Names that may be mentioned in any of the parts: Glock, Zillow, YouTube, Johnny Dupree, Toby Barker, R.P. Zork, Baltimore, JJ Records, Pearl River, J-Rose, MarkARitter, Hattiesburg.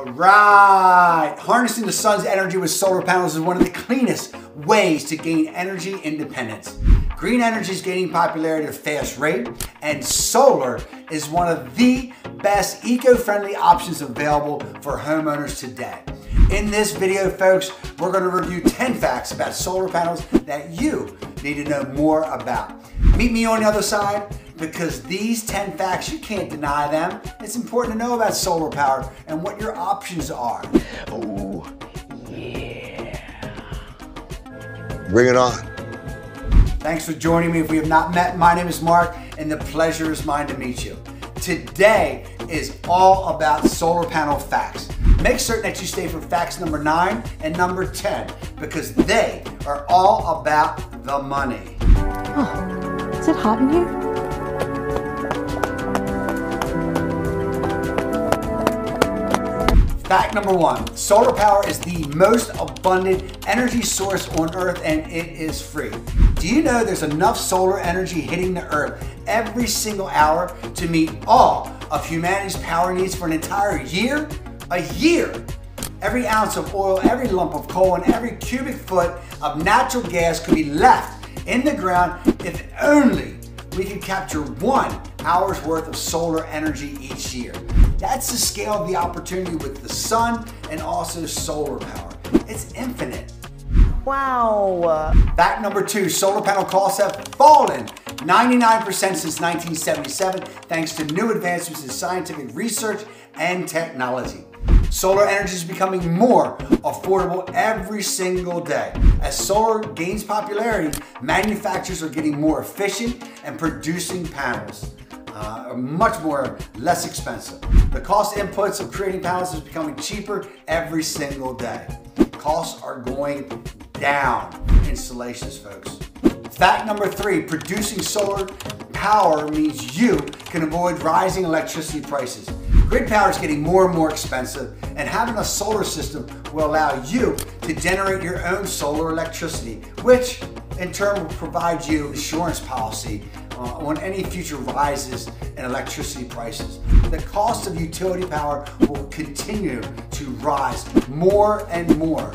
All right, harnessing the sun's energy with solar panels is one of the cleanest ways to gain energy independence. Green energy is gaining popularity at a fast rate, and solar is one of the best eco-friendly options available for homeowners today. In this video, folks, we're going to review 10 facts about solar panels that you need to know more about. Meet me on the other side, because these 10 facts, you can't deny them. It's important to know about solar power and what your options are. Oh, yeah. Bring it on. Thanks for joining me. If we have not met, my name is Mark, and the pleasure is mine to meet you. Today is all about solar panel facts. Make certain that you stay for facts number 9 and number 10, because they are all about the money. Oh, is it hot in here? Fact number 1, solar power is the most abundant energy source on Earth, and it is free. Do you know there's enough solar energy hitting the Earth every single hour to meet all of humanity's power needs for an entire year? A year! Every ounce of oil, every lump of coal, and every cubic foot of natural gas could be left in the ground if only we could capture 1 hour's worth of solar energy each year. That's the scale of the opportunity with the sun and also solar power. It's infinite. Wow. Fact number 2, solar panel costs have fallen 99% since 1977 thanks to new advancements in scientific research and technology. Solar energy is becoming more affordable every single day. As solar gains popularity, manufacturers are getting more efficient and producing panels are much less expensive. The cost inputs of creating panels is becoming cheaper every single day. Costs are going down for installations, folks. Fact number 3, producing solar power means you can avoid rising electricity prices. Grid power is getting more and more expensive, and having a solar system will allow you to generate your own solar electricity, which in turn will provide you insurance policy on any future rises in electricity prices. The cost of utility power will continue to rise more and more.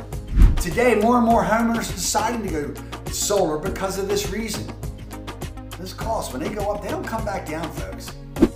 Today, more and more homeowners are deciding to go solar because of this reason. This cost, when they go up, they don't come back down, folks.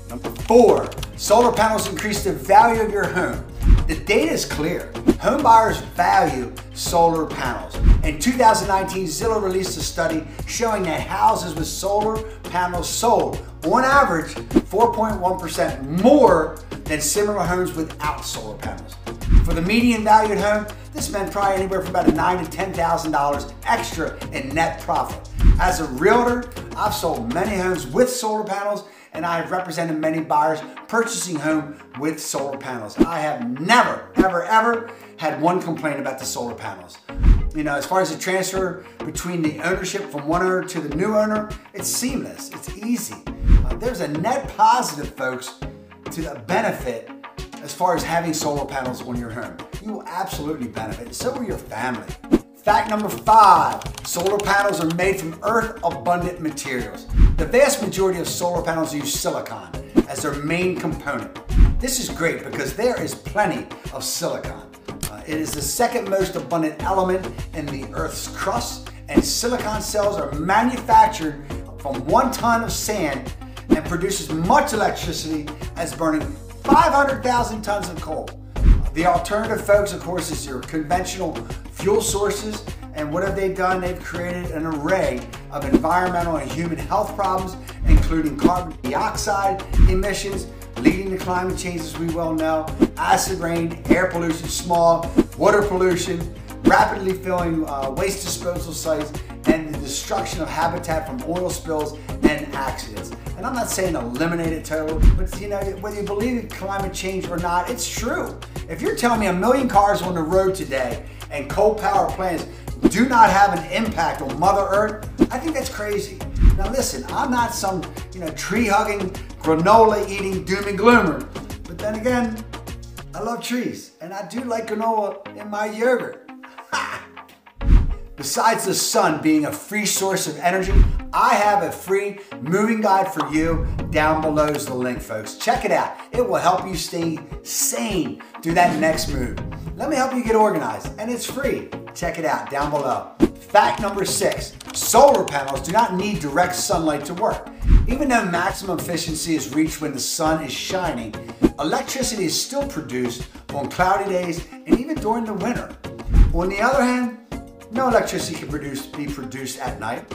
Number 4, solar panels increase the value of your home. The data is clear. Home buyers value solar panels. In 2019, Zillow released a study showing that houses with solar panels sold, on average, 4.1% more than similar homes without solar panels. For the median valued home, this meant probably anywhere from about $9,000 to $10,000 extra in net profit. As a realtor, I've sold many homes with solar panels, and I have represented many buyers purchasing home with solar panels. I have never, ever, ever had one complaint about the solar panels. You know, as far as the transfer between the ownership from one owner to the new owner, it's seamless, it's easy. There's a net positive, folks, to the benefit as far as having solar panels on your home. You will absolutely benefit, and so will your family. Fact number 5, solar panels are made from earth-abundant materials. The vast majority of solar panels use silicon as their main component. This is great because there is plenty of silicon. It is the second most abundant element in the Earth's crust, and silicon cells are manufactured from 1 ton of sand and produce as much electricity as burning 500,000 tons of coal. The alternative, folks, of course, is your conventional fuel sources, and what have they done? They've created an array of environmental and human health problems, including carbon dioxide emissions, leading to climate change, as we well know, acid rain, air pollution, smog, water pollution, rapidly filling waste disposal sites, and the destruction of habitat from oil spills and accidents. And I'm not saying eliminate it totally, but you know, whether you believe in climate change or not, it's true. If you're telling me 1 million cars on the road today and coal power plants do not have an impact on Mother Earth, I think that's crazy. Now listen, I'm not some, you know, tree-hugging, granola-eating doom and gloomer, but then again, I love trees, and I do like granola in my yogurt. Ha! Besides the sun being a free source of energy, I have a free moving guide for you down below is the link, folks. Check it out. It will help you stay sane through that next move. Let me help you get organized, and it's free. Check it out down below. Fact number 6, solar panels do not need direct sunlight to work. Even though maximum efficiency is reached when the sun is shining, electricity is still produced on cloudy days and even during the winter. On the other hand, no electricity can be produced at night,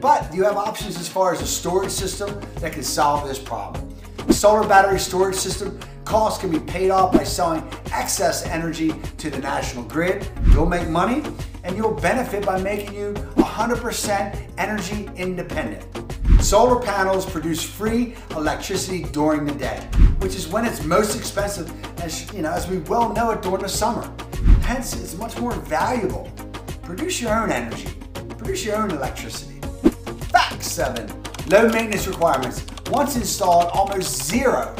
but you have options as far as a storage system that can solve this problem. The solar battery storage system costs can be paid off by selling excess energy to the national grid. You'll make money and you'll benefit by making you 100% energy independent. Solar panels produce free electricity during the day, which is when it's most expensive, as we well know it during the summer. Hence, it's much more valuable. Produce your own energy. Produce your own electricity. Fact 7, low maintenance requirements. Once installed, almost zero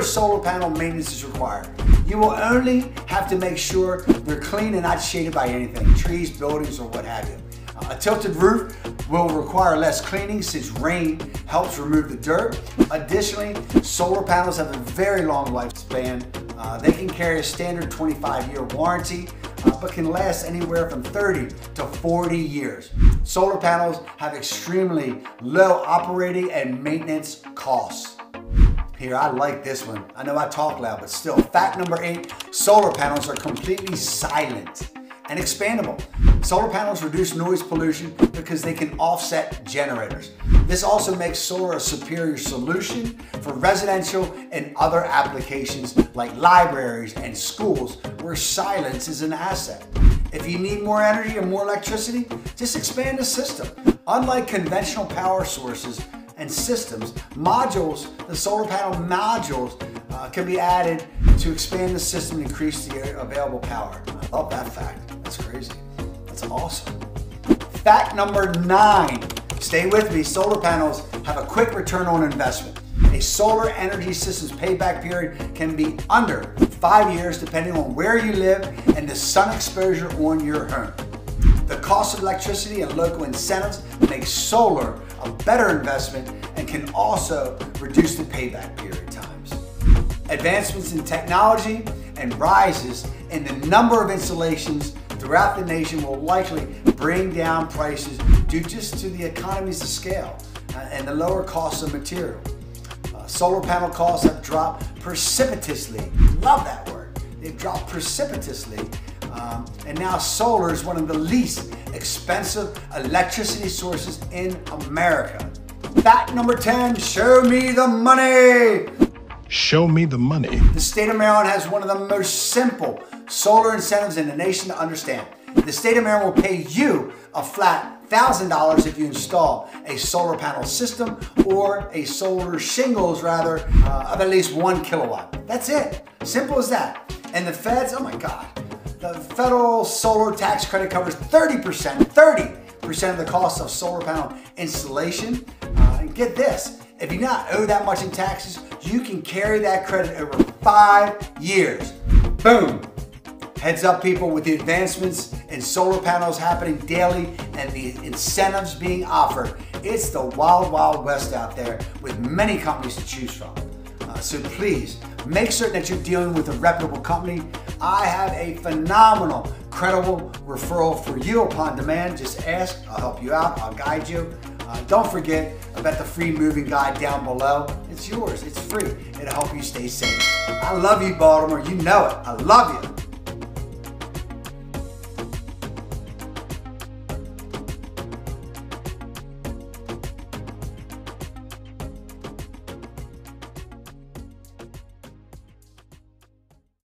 solar panel maintenance is required. You will only have to make sure they're clean and not shaded by anything, trees, buildings, or what have you. A tilted roof will require less cleaning since rain helps remove the dirt. Additionally, solar panels have a very long lifespan. They can carry a standard 25-year warranty, but can last anywhere from 30 to 40 years. Solar panels have extremely low operating and maintenance costs. Here, I like this one. I know I talk loud, but still. Fact number 8, solar panels are completely silent and expandable. Solar panels reduce noise pollution because they can offset generators. This also makes solar a superior solution for residential and other applications like libraries and schools where silence is an asset. If you need more energy or more electricity, just expand the system. Unlike conventional power sources and systems, the solar panel modules can be added to expand the system and increase the available power. I love that fact. That's crazy. That's awesome. Fact number 9. Stay with me. Solar panels have a quick return on investment. A solar energy system's payback period can be under 5 years depending on where you live and the sun exposure on your home. The cost of electricity and local incentives make solar a better investment and can also reduce the payback period times. Advancements in technology and rises in the number of installations throughout the nation will likely bring down prices due just to the economies of scale and the lower cost of material. Solar panel costs have dropped precipitously. Love that word. They've dropped precipitously. And now solar is one of the least expensive electricity sources in America. Fact number 10, show me the money. Show me the money. The state of Maryland has one of the most simple solar incentives in the nation to understand. The state of Maryland will pay you a flat $1,000 if you install a solar panel system or a solar shingles of at least 1 kilowatt. That's it. Simple as that. And the feds, oh my God. The federal solar tax credit covers 30% of the cost of solar panel installation. And get this, if you do not owe that much in taxes, you can carry that credit over 5 years. Boom. Heads up, people, with the advancements in solar panels happening daily and the incentives being offered, it's the wild, wild west out there with many companies to choose from. So please, make certain that you're dealing with a reputable company. I have a phenomenal, credible referral for you upon demand. Just ask, I'll help you out, I'll guide you. Don't forget about the free moving guide down below. It's yours, it's free. It'll help you stay safe. I love you, Baltimore, you know it, I love you.